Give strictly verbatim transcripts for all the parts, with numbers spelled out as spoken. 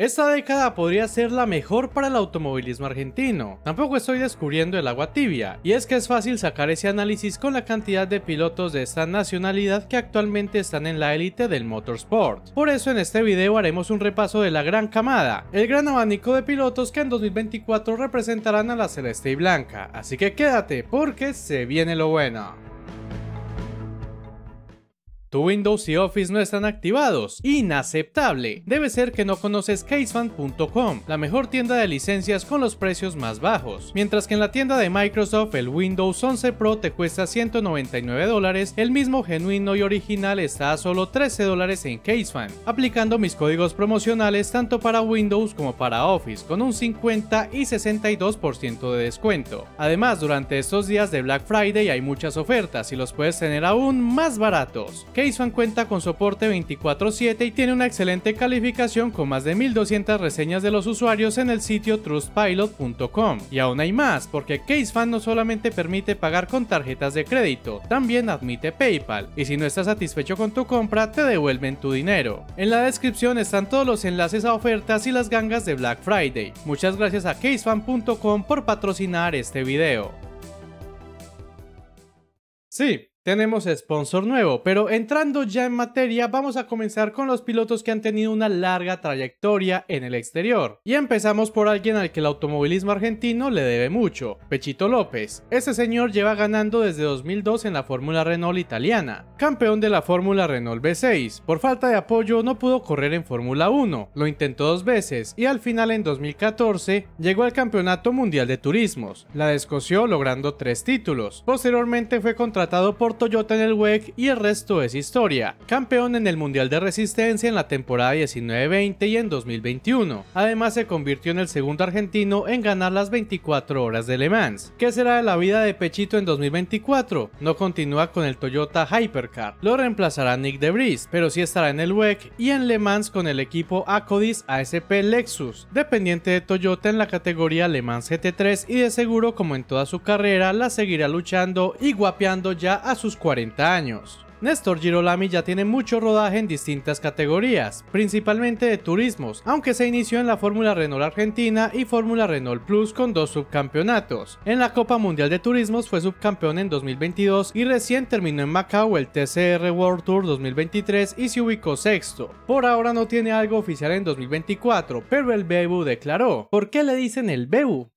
Esta década podría ser la mejor para el automovilismo argentino. Tampoco estoy descubriendo el agua tibia, y es que es fácil sacar ese análisis con la cantidad de pilotos de esta nacionalidad que actualmente están en la élite del motorsport. Por eso en este video haremos un repaso de la gran camada, el gran abanico de pilotos que en dos mil veinticuatro representarán a la celeste y blanca, así que quédate porque se viene lo bueno. Tu Windows y Office no están activados. Inaceptable. Debe ser que no conoces Keysfan punto com, la mejor tienda de licencias con los precios más bajos. Mientras que en la tienda de Microsoft el Windows once Pro te cuesta ciento noventa y nueve dólares, el mismo genuino y original está a solo trece dólares en Keysfan, aplicando mis códigos promocionales tanto para Windows como para Office con un cincuenta y sesenta y dos por ciento de descuento. Además, durante estos días de Black Friday hay muchas ofertas y los puedes tener aún más baratos. Keysfan cuenta con soporte veinticuatro siete y tiene una excelente calificación con más de mil doscientas reseñas de los usuarios en el sitio Trustpilot punto com. Y aún hay más, porque Keysfan no solamente permite pagar con tarjetas de crédito, también admite PayPal, y si no estás satisfecho con tu compra, te devuelven tu dinero. En la descripción están todos los enlaces a ofertas y las gangas de Black Friday. Muchas gracias a Keysfan punto com por patrocinar este video. Sí. Tenemos sponsor nuevo, pero entrando ya en materia vamos a comenzar con los pilotos que han tenido una larga trayectoria en el exterior. Y empezamos por alguien al que el automovilismo argentino le debe mucho, Pechito López. Este señor lleva ganando desde dos mil dos en la Fórmula Renault italiana, campeón de la Fórmula Renault V seis. Por falta de apoyo no pudo correr en Fórmula uno, lo intentó dos veces y al final en dos mil catorce llegó al Campeonato Mundial de Turismos, la descoció logrando tres títulos. Posteriormente fue contratado por Toyota en el W E C y el resto es historia. Campeón en el Mundial de Resistencia en la temporada diecinueve veinte y en dos mil veintiuno. Además se convirtió en el segundo argentino en ganar las veinticuatro horas de Le Mans. ¿Qué será de la vida de Pechito en dos mil veinticuatro? No continúa con el Toyota Hypercar, lo reemplazará Nick de Vries, pero sí estará en el W E C y en Le Mans con el equipo Akkodis A S P Lexus, dependiente de Toyota en la categoría Le Mans G T tres, y de seguro, como en toda su carrera, la seguirá luchando y guapeando ya a sus cuarenta años. Néstor Girolami ya tiene mucho rodaje en distintas categorías, principalmente de turismos, aunque se inició en la Fórmula Renault Argentina y Fórmula Renault Plus con dos subcampeonatos. En la Copa Mundial de Turismos fue subcampeón en dos mil veintidós y recién terminó en Macao el T C R World Tour dos mil veintitrés y se ubicó sexto. Por ahora no tiene algo oficial en dos mil veinticuatro, pero el Bebu declaró. ¿Por qué le dicen el Bebu?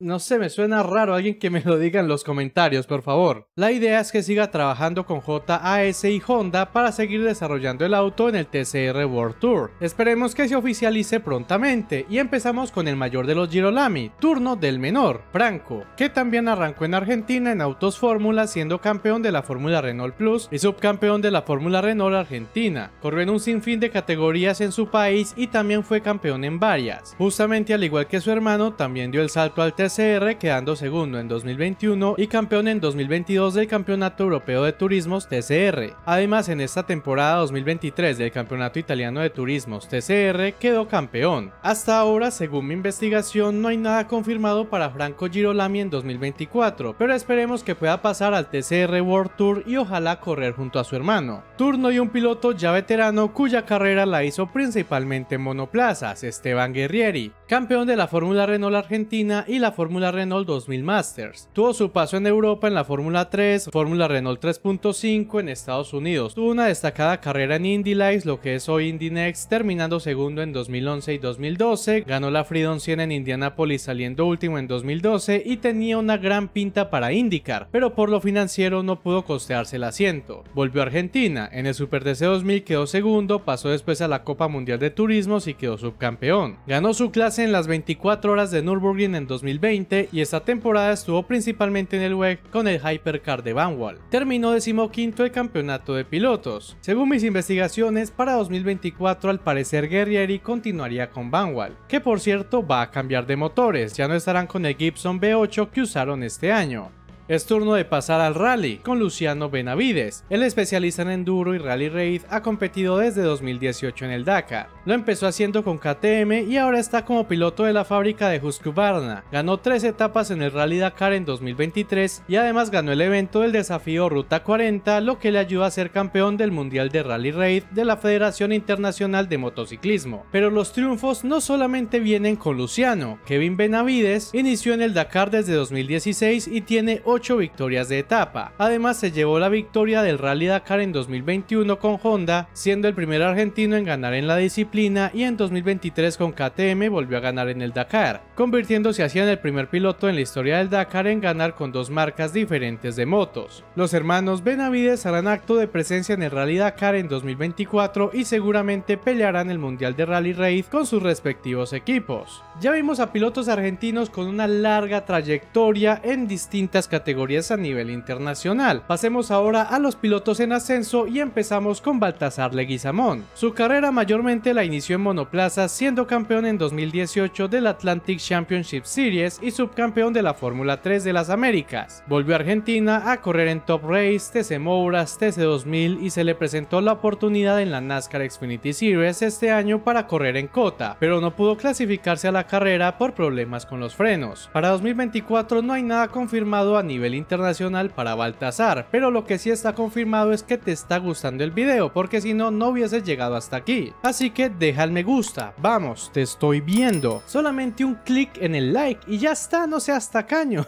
No sé, me suena raro, alguien que me lo diga en los comentarios, por favor. La idea es que siga trabajando con J A S y Honda para seguir desarrollando el auto en el T C R World Tour. Esperemos que se oficialice prontamente, y empezamos con el mayor de los Girolami, turno del menor, Franco, que también arrancó en Argentina en Autos Fórmula siendo campeón de la Fórmula Renault Plus y subcampeón de la Fórmula Renault Argentina. Corrió en un sinfín de categorías en su país y también fue campeón en varias. Justamente al igual que su hermano, también dio el salto al T C R T C R quedando segundo en dos mil veintiuno y campeón en dos mil veintidós del Campeonato Europeo de Turismos T C R. Además, en esta temporada dos mil veintitrés del Campeonato Italiano de Turismos T C R quedó campeón. Hasta ahora, según mi investigación, no hay nada confirmado para Franco Girolami en dos mil veinticuatro, pero esperemos que pueda pasar al T C R World Tour y ojalá correr junto a su hermano. Turno y un piloto ya veterano cuya carrera la hizo principalmente en monoplazas, Esteban Guerrieri, campeón de la Fórmula Renault Argentina y la Fórmula Renault dos mil Masters. Tuvo su paso en Europa en la Fórmula tres, Fórmula Renault tres punto cinco en Estados Unidos. Tuvo una destacada carrera en Indy Lights, lo que es hoy Indy Next, terminando segundo en dos mil once y dos mil doce. Ganó la Freedom cien en Indianapolis, saliendo último en dos mil doce, y tenía una gran pinta para IndyCar, pero por lo financiero no pudo costearse el asiento. Volvió a Argentina, en el Super T C dos mil quedó segundo, pasó después a la Copa Mundial de Turismos y quedó subcampeón. Ganó su clase en las veinticuatro horas de Nürburgring en dos mil veinte y esta temporada estuvo principalmente en el W E C con el Hypercar de Vanwall. Terminó decimoquinto el campeonato de pilotos. Según mis investigaciones, para dos mil veinticuatro al parecer Guerrieri continuaría con Vanwall, que por cierto va a cambiar de motores, ya no estarán con el Gibson V ocho que usaron este año. Es turno de pasar al rally con Luciano Benavides. El especialista en enduro y rally raid ha competido desde dos mil dieciocho en el Dakar. Lo empezó haciendo con K T M y ahora está como piloto de la fábrica de Husqvarna. Ganó tres etapas en el Rally Dakar en dos mil veintitrés y además ganó el evento del desafío Ruta cuarenta, lo que le ayuda a ser campeón del Mundial de Rally Raid de la Federación Internacional de Motociclismo. Pero los triunfos no solamente vienen con Luciano. Kevin Benavides inició en el Dakar desde dos mil dieciséis y tiene ocho victorias de etapa. Además se llevó la victoria del Rally Dakar en dos mil veintiuno con Honda, siendo el primer argentino en ganar en la disciplina, y en dos mil veintitrés con K T M volvió a ganar en el Dakar, convirtiéndose así en el primer piloto en la historia del Dakar en ganar con dos marcas diferentes de motos. Los hermanos Benavides harán acto de presencia en el Rally Dakar en dos mil veinticuatro y seguramente pelearán el Mundial de Rally Raid con sus respectivos equipos. Ya vimos a pilotos argentinos con una larga trayectoria en distintas categorías a nivel internacional. Pasemos ahora a los pilotos en ascenso y empezamos con Baltasar Leguizamón. Su carrera mayormente la inició en monoplazas, siendo campeón en dos mil dieciocho del Atlantic Championship Series y subcampeón de la Fórmula tres de las Américas. Volvió a Argentina a correr en Top Race, T C Mouras, T C dos mil y se le presentó la oportunidad en la NASCAR Xfinity Series este año para correr en Cota, pero no pudo clasificarse a la carrera por problemas con los frenos. Para dos mil veinticuatro no hay nada confirmado a nivel internacional para Baltasar, pero lo que sí está confirmado es que te está gustando el video, porque si no, no hubieses llegado hasta aquí. Así que deja el me gusta, vamos, te estoy viendo. Solamente un clic en el like y ya está, no seas tacaño.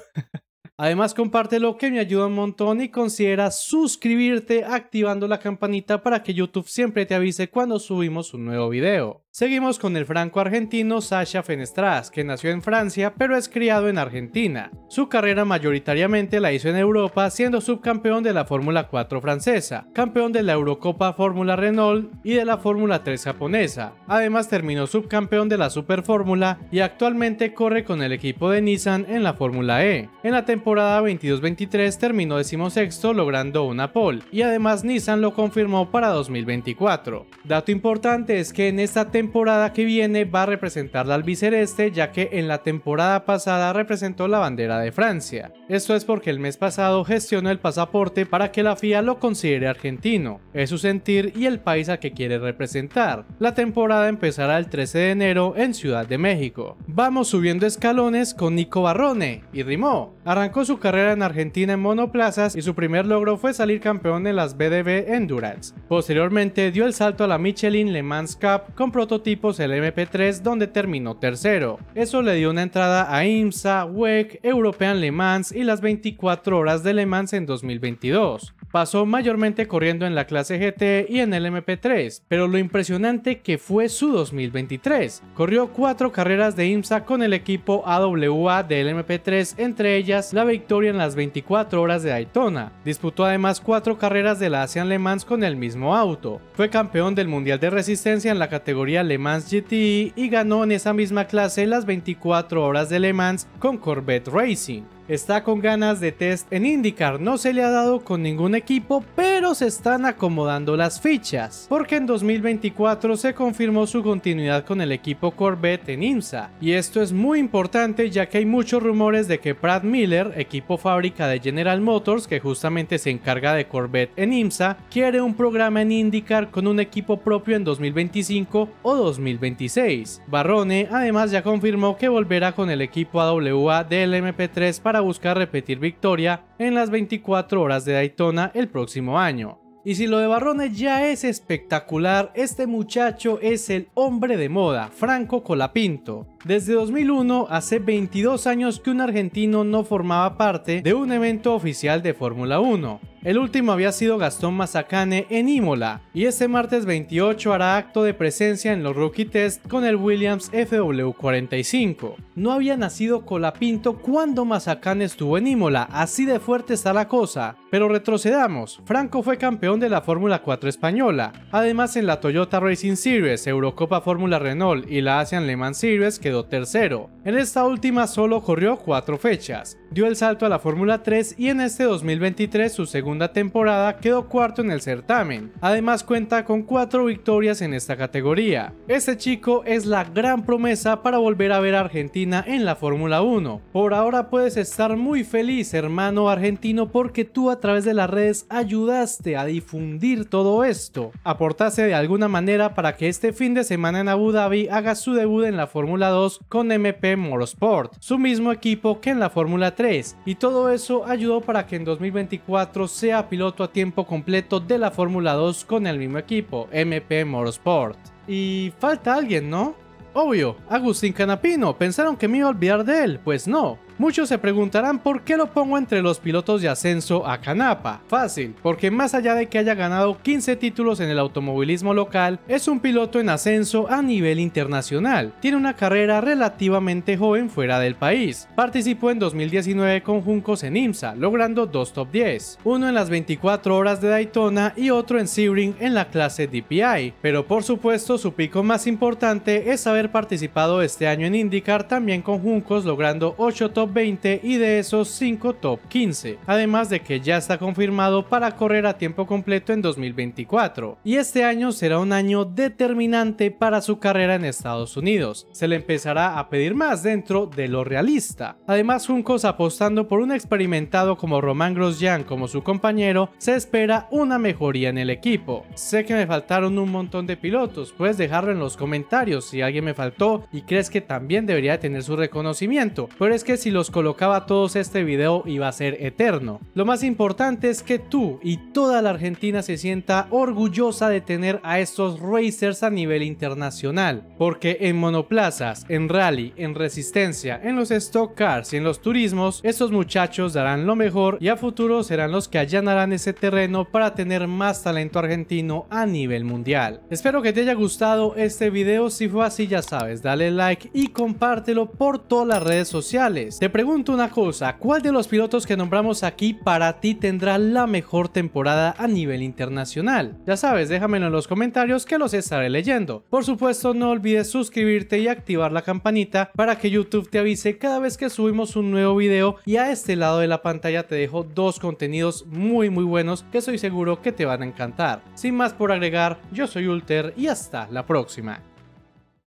Además, compártelo, que me ayuda un montón, y considera suscribirte activando la campanita para que YouTube siempre te avise cuando subimos un nuevo video. Seguimos con el franco argentino Sacha Fenestraz, que nació en Francia pero es criado en Argentina. Su carrera mayoritariamente la hizo en Europa, siendo subcampeón de la Fórmula cuatro francesa, campeón de la Eurocopa Fórmula Renault y de la Fórmula tres japonesa. Además terminó subcampeón de la Super Fórmula y actualmente corre con el equipo de Nissan en la Fórmula E. En la temporada veintidós veintitrés terminó decimosexto, logrando una pole, y además Nissan lo confirmó para dos mil veinticuatro. Dato importante es que en esta temporada temporada que viene va a representar la albiceleste, ya que en la temporada pasada representó la bandera de Francia. Esto es porque el mes pasado gestionó el pasaporte para que la F I A lo considere argentino. Es su sentir y el país al que quiere representar. La temporada empezará el trece de enero en Ciudad de México. Vamos subiendo escalones con Nico Varrone y rimó. Arrancó su carrera en Argentina en monoplazas y su primer logro fue salir campeón en las B D V Endurance. Posteriormente dio el salto a la Michelin Le Mans Cup con prototipo tipos el M P tres, donde terminó tercero. Eso le dio una entrada a IMSA, W E C, European Le Mans y las veinticuatro horas de Le Mans en dos mil veintidós. Pasó mayormente corriendo en la clase G T y en el M P tres, pero lo impresionante que fue su dos mil veintitrés. Corrió cuatro carreras de IMSA con el equipo A W A del M P tres, entre ellas la victoria en las veinticuatro horas de Daytona. Disputó además cuatro carreras de la Asian Le Mans con el mismo auto. Fue campeón del Mundial de Resistencia en la categoría Le Mans G T I y ganó en esa misma clase las veinticuatro horas de Le Mans con Corvette Racing. Está con ganas de test en IndyCar, no se le ha dado con ningún equipo, pero se están acomodando las fichas, porque en dos mil veinticuatro se confirmó su continuidad con el equipo Corvette en IMSA, y esto es muy importante ya que hay muchos rumores de que Pratt Miller, equipo fábrica de General Motors que justamente se encarga de Corvette en IMSA, quiere un programa en IndyCar con un equipo propio en dos mil veinticinco o dos mil veintiséis. Varrone además ya confirmó que volverá con el equipo A W A del M P tres para a buscar repetir victoria en las veinticuatro horas de Daytona el próximo año. Y si lo de Varrone ya es espectacular, este muchacho es el hombre de moda, Franco Colapinto. Desde dos mil uno, hace veintidós años que un argentino no formaba parte de un evento oficial de Fórmula uno. El último había sido Gastón Mazzacane en Imola, y este martes veintiocho hará acto de presencia en los Rookie Test con el Williams F W cuarenta y cinco. No había nacido Colapinto cuando Mazzacane estuvo en Imola, así de fuerte está la cosa. Pero retrocedamos, Franco fue campeón de la Fórmula cuatro española. Además en la Toyota Racing Series, Eurocopa Fórmula Renault y la Asian Le Mans Series quedó quedó tercero. En esta última solo corrió cuatro fechas, dio el salto a la Fórmula tres y en este dos mil veintitrés, su segunda temporada, quedó cuarto en el certamen. Además cuenta con cuatro victorias en esta categoría. Este chico es la gran promesa para volver a ver a Argentina en la Fórmula uno. Por ahora puedes estar muy feliz, hermano argentino, porque tú a través de las redes ayudaste a difundir todo esto, aportaste de alguna manera para que este fin de semana en Abu Dhabi haga su debut en la Fórmula dos con M P Motorsport, su mismo equipo que en la Fórmula tres, y todo eso ayudó para que en dos mil veinticuatro sea piloto a tiempo completo de la Fórmula dos con el mismo equipo, M P Motorsport. Y falta alguien, ¿no? Obvio, Agustín Canapino. Pensaron que me iba a olvidar de él, pues no. Muchos se preguntarán por qué lo pongo entre los pilotos de ascenso a Canapa. Fácil, porque más allá de que haya ganado quince títulos en el automovilismo local, es un piloto en ascenso a nivel internacional. Tiene una carrera relativamente joven fuera del país. Participó en dos mil diecinueve con Juncos en IMSA, logrando dos top diez, uno en las veinticuatro horas de Daytona y otro en Sebring en la clase D P I. Pero por supuesto su pico más importante es haber participado este año en IndyCar también con Juncos, logrando ocho top veinte y de esos cinco top quince, además de que ya está confirmado para correr a tiempo completo en dos mil veinticuatro, y este año será un año determinante para su carrera en Estados Unidos. Se le empezará a pedir más dentro de lo realista. Además, Juncos, apostando por un experimentado como Roman Grosjean como su compañero, se espera una mejoría en el equipo. Sé que me faltaron un montón de pilotos, puedes dejarlo en los comentarios si alguien me faltó y crees que también debería tener su reconocimiento, pero es que si los colocaba todos este video iba a ser eterno. Lo más importante es que tú y toda la Argentina se sienta orgullosa de tener a estos racers a nivel internacional, porque en monoplazas, en rally, en resistencia, en los stock cars y en los turismos, estos muchachos darán lo mejor y a futuro serán los que allanarán ese terreno para tener más talento argentino a nivel mundial. Espero que te haya gustado este video. Si fue así, ya sabes, dale like y compártelo por todas las redes sociales. Te pregunto una cosa, ¿cuál de los pilotos que nombramos aquí para ti tendrá la mejor temporada a nivel internacional? Ya sabes, déjamelo en los comentarios que los estaré leyendo. Por supuesto, no olvides suscribirte y activar la campanita para que YouTube te avise cada vez que subimos un nuevo video, y a este lado de la pantalla te dejo dos contenidos muy muy buenos que estoy seguro que te van a encantar. Sin más por agregar, yo soy Ulter y hasta la próxima.